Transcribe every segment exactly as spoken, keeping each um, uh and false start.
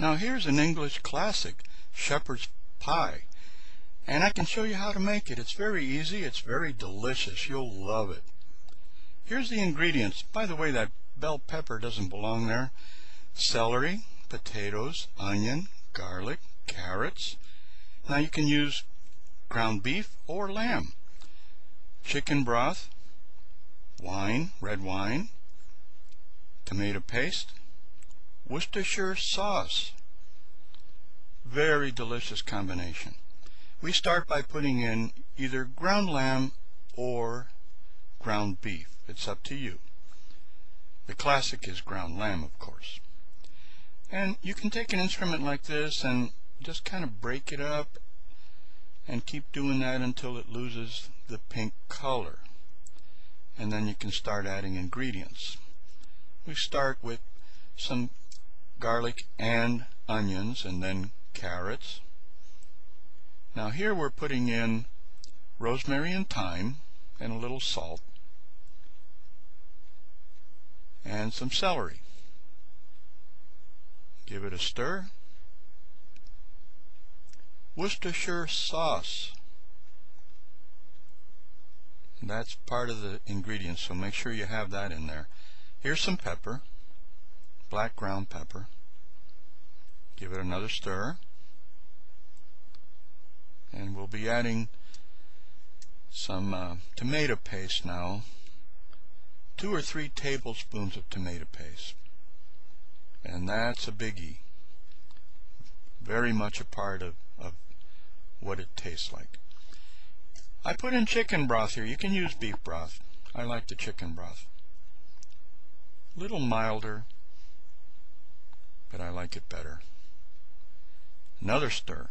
Now here's an English classic, shepherd's pie, and I can show you how to make it. It's very easy, it's very delicious, you'll love it. Here's the ingredients. By the way, that bell pepper doesn't belong there. Celery, potatoes, onion, garlic, carrots. Now you can use ground beef or lamb, chicken broth, wine, red wine, tomato paste, Worcestershire sauce. Very delicious combination. We start by putting in either ground lamb or ground beef. It's up to you. The classic is ground lamb, of course. And you can take an instrument like this and just kind of break it up and keep doing that until it loses the pink color. And then you can start adding ingredients. We start with some garlic and onions, and then carrots. Now here we're putting in rosemary and thyme and a little salt and some celery. Give it a stir. Worcestershire sauce. That's part of the ingredients, so make sure you have that in there. Here's some pepper, black ground pepper. Give it another stir. And we'll be adding some uh, tomato paste now. Two or three tablespoons of tomato paste. And that's a biggie. Very much a part of, of what it tastes like. I put in chicken broth here. You can use beef broth. I like the chicken broth. A little milder, but I like it better. Another stir.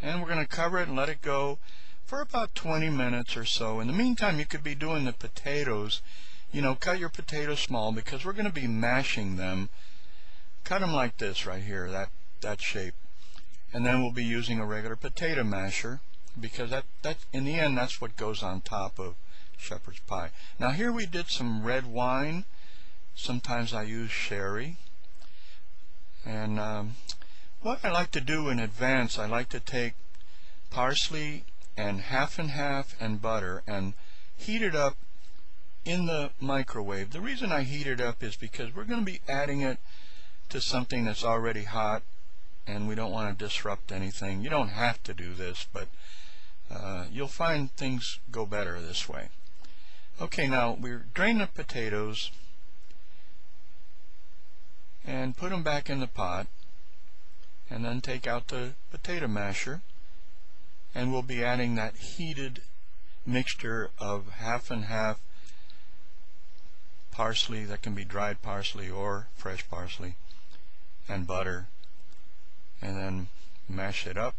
And we're going to cover it and let it go for about twenty minutes or so. In the meantime, you could be doing the potatoes. You know, cut your potatoes small because we're going to be mashing them. Cut them like this right here, that, that shape. And then we'll be using a regular potato masher because that, that, in the end, that's what goes on top of shepherd's pie. Now here we did some red wine. Sometimes I use sherry. And um, what I like to do in advance, I like to take parsley and half and half and butter and heat it up in the microwave. The reason I heat it up is because we're going to be adding it to something that's already hot and we don't want to disrupt anything. You don't have to do this, but uh, you'll find things go better this way. Okay, now we drain the potatoes and put them back in the pot, and then take out the potato masher, and we'll be adding that heated mixture of half and half parsley, that can be dried parsley or fresh parsley, and butter, and then mash it up.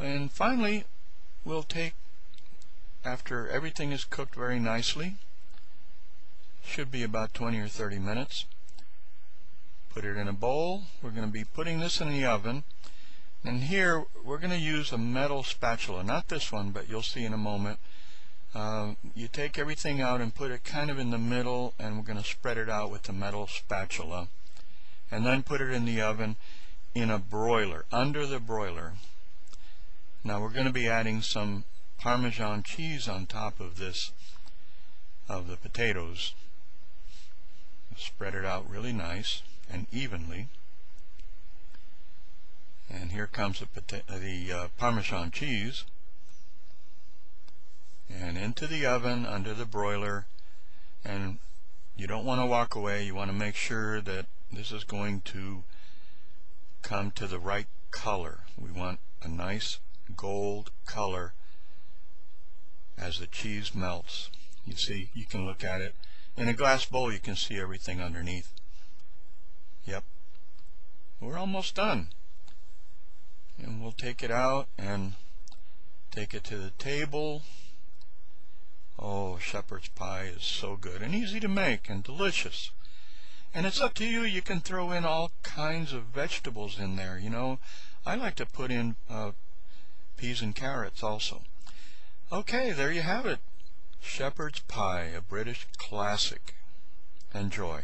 And finally, we'll take, after everything is cooked very nicely, should be about twenty or thirty minutes, put it in a bowl. We're going to be putting this in the oven, and here we're going to use a metal spatula, not this one, but you'll see in a moment. Uh, you take everything out and put it kind of in the middle, and we're going to spread it out with the metal spatula and then put it in the oven in a broiler, under the broiler. Now we're going to be adding some Parmesan cheese on top of this, of the potatoes. Spread it out really nice and evenly, and here comes the, the uh, Parmesan cheese, and into the oven under the broiler. And you don't want to walk away, you want to make sure that this is going to come to the right color. We want a nice gold color as the cheese melts. You see, you can look at it in a glass bowl, you can see everything underneath. Yep, we're almost done, and we'll take it out and take it to the table. Oh, shepherd's pie is so good and easy to make and delicious, and it's up to you. You can throw in all kinds of vegetables in there. You know, I like to put in uh, peas and carrots also. Okay, there you have it, shepherd's pie, a British classic. Enjoy.